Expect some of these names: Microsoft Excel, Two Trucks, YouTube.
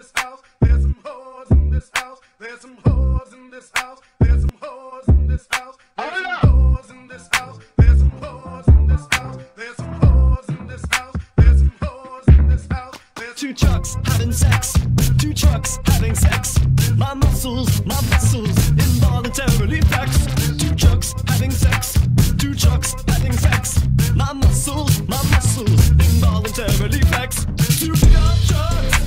this house, there's some whores in this house, there's some whores in this house, there's some whores in this house, there's some whores in this house, there's some whores in this house, there's some whores in this house, there's some whores in this house, there's two trucks having sex, two trucks having sex, my muscles involuntarily flex, two trucks having sex, two trucks having sex, my muscles involuntarily flex, two trucks.